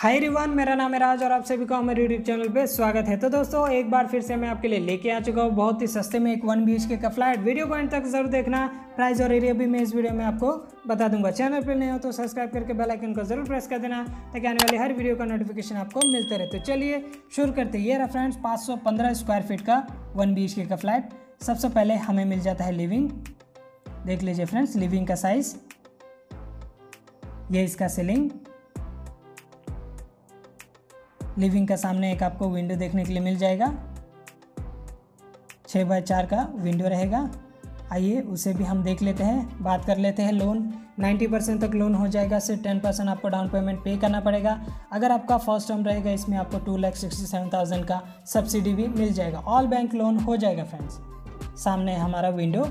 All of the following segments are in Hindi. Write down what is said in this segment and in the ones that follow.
हाय एवरीवन, मेरा नाम है राज और आप सभी का मेरे यूट्यूब चैनल पे स्वागत है। तो दोस्तों एक बार फिर से मैं आपके लिए लेके आ चुका हूँ बहुत ही सस्ते में एक 1 BHK का फ्लैट। वीडियो पॉइंट तक जरूर देखना, प्राइस और एरिया भी मैं इस वीडियो में आपको बता दूंगा। चैनल पे नए हो तो सब्सक्राइब करके बेल आइकन को जरूर प्रेस कर देना ताकि आने वाली हर वीडियो का नोटिफिकेशन आपको मिलते रहे। तो चलिए शुरू करते हैं। ये रहा फ्रेंड्स 515 स्क्वायर फीट का 1 BHK का फ्लैट। सबसे पहले हमें मिल जाता है लिविंग, देख लीजिए फ्रेंड्स लिविंग का साइज। ये इसका सीलिंग, लिविंग का सामने एक आपको विंडो देखने के लिए मिल जाएगा, 6x4 का विंडो रहेगा। आइए उसे भी हम देख लेते हैं, बात कर लेते हैं लोन। 90% तक लोन हो जाएगा, सिर्फ 10% आपको डाउन पेमेंट पे करना पड़ेगा। अगर आपका फर्स्ट होम रहेगा इसमें आपको 2,67,000 का सब्सिडी भी मिल जाएगा। ऑल बैंक लोन हो जाएगा फ्रेंड्स। सामने हमारा विंडो।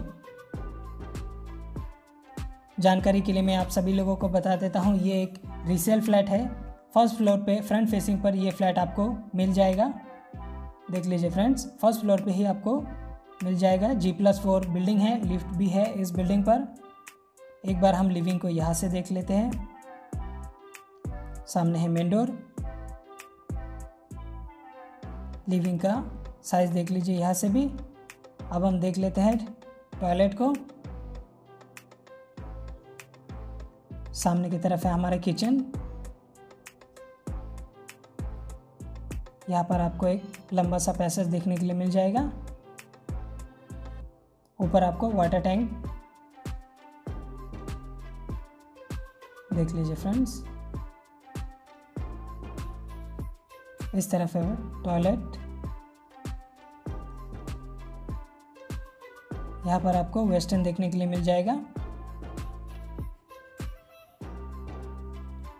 जानकारी के लिए मैं आप सभी लोगों को बता देता हूँ, ये एक रीसेल फ्लैट है। फर्स्ट फ्लोर पे फ्रंट फेसिंग पर ये फ्लैट आपको मिल जाएगा, देख लीजिए फ्रेंड्स। फर्स्ट फ्लोर पे ही आपको मिल जाएगा। G+4 बिल्डिंग है, लिफ्ट भी है इस बिल्डिंग पर। एक बार हम लिविंग को यहाँ से देख लेते हैं। सामने है मेन डोर। लिविंग का साइज देख लीजिए यहाँ से भी। अब हम देख लेते हैं टॉयलेट को। सामने की तरफ है हमारा किचन। यहाँ पर आपको एक लंबा सा पैसेज देखने के लिए मिल जाएगा। ऊपर आपको वाटर टैंक देख लीजिए फ्रेंड्स। इस तरफ है टॉयलेट। यहाँ पर आपको वेस्टर्न देखने के लिए मिल जाएगा।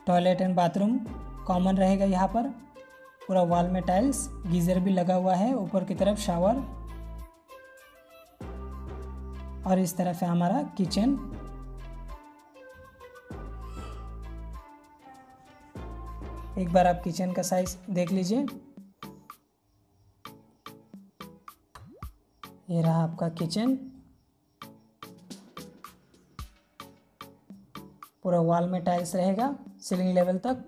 टॉयलेट एंड बाथरूम कॉमन रहेगा। यहाँ पर पूरा वॉल में टाइल्स, गीजर भी लगा हुआ है। ऊपर की तरफ शावर। और इस तरफ है हमारा किचन। एक बार आप किचन का साइज देख लीजिए। ये रहा आपका किचन। पूरा वॉल में टाइल्स रहेगा सीलिंग लेवल तक।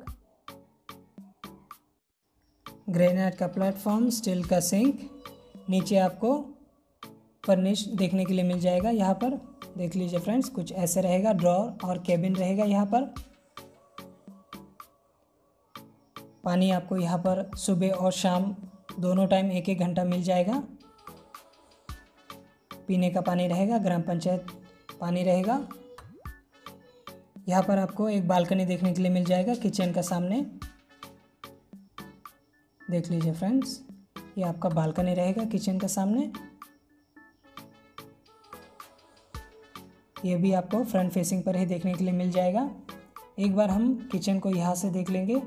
ग्रेनाइट का प्लेटफॉर्म, स्टील का सिंक। नीचे आपको फर्निश देखने के लिए मिल जाएगा। यहाँ पर देख लीजिए फ्रेंड्स, कुछ ऐसे रहेगा। ड्रॉर और केबिन रहेगा। यहाँ पर पानी आपको यहाँ पर सुबह और शाम दोनों टाइम 1-1 घंटा मिल जाएगा। पीने का पानी रहेगा, ग्राम पंचायत पानी रहेगा। यहाँ पर आपको एक बालकनी देखने के लिए मिल जाएगा किचन का सामने, देख लीजिए फ्रेंड्स। ये आपका बालकनी रहेगा किचन के सामने। ये भी आपको फ्रंट फेसिंग पर ही देखने के लिए मिल जाएगा। एक बार हम किचन को यहाँ से देख लेंगे।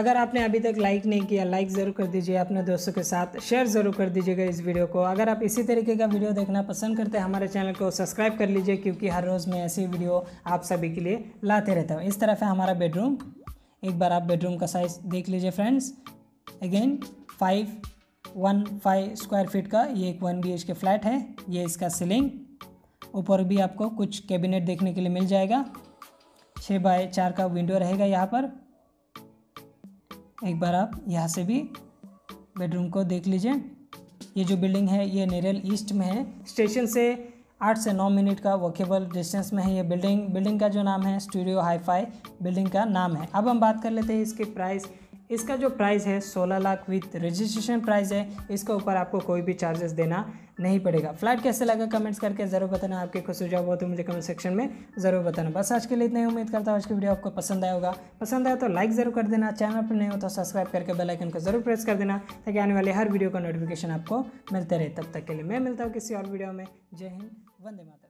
अगर आपने अभी तक लाइक नहीं किया, लाइक ज़रूर कर दीजिए, अपने दोस्तों के साथ शेयर ज़रूर कर दीजिएगा इस वीडियो को। अगर आप इसी तरीके का वीडियो देखना पसंद करते हैं हमारे चैनल को सब्सक्राइब कर लीजिए, क्योंकि हर रोज़ मैं ऐसी वीडियो आप सभी के लिए लाते रहता हूँ। इस तरफ है हमारा बेडरूम। एक बार आप बेडरूम का साइज देख लीजिए फ्रेंड्स। अगेन 515 स्क्वायर फीट का ये एक 1 BHK फ्लैट है। ये इसका सीलिंग। ऊपर भी आपको कुछ कैबिनेट देखने के लिए मिल जाएगा। 6x4 का विंडो रहेगा यहाँ पर। एक बार आप यहाँ से भी बेडरूम को देख लीजिए। ये जो बिल्डिंग है ये नेरल ईस्ट में है। स्टेशन से 8 से 9 मिनट का वॉकेबल डिस्टेंस में है ये बिल्डिंग। बिल्डिंग का जो नाम है स्टूडियो हाईफाई बिल्डिंग का नाम है। अब हम बात कर लेते हैं इसके प्राइस। इसका जो प्राइस है 16 लाख विथ रजिस्ट्रेशन प्राइस है। इसके ऊपर आपको कोई भी चार्जेस देना नहीं पड़ेगा। फ्लैट कैसे लगा कमेंट्स करके ज़रूर बताना। आपके कुछ सुझाव हो तो मुझे कमेंट सेक्शन में ज़रूर बताना। बस आज के लिए इतना ही। उम्मीद करता हूँ आज की वीडियो आपको पसंद आया होगा। पसंद आया तो लाइक ज़रूर कर देना। चैनल पर नए हो तो सब्सक्राइब करके बेल आइकन को ज़रूर प्रेस कर देना ताकि आने वाले हर वीडियो का नोटिफिकेशन आपको मिलते रहे। तब तक के लिए मैं मिलता हूँ किसी और वीडियो में। जय हिंद, वंदे मातरम।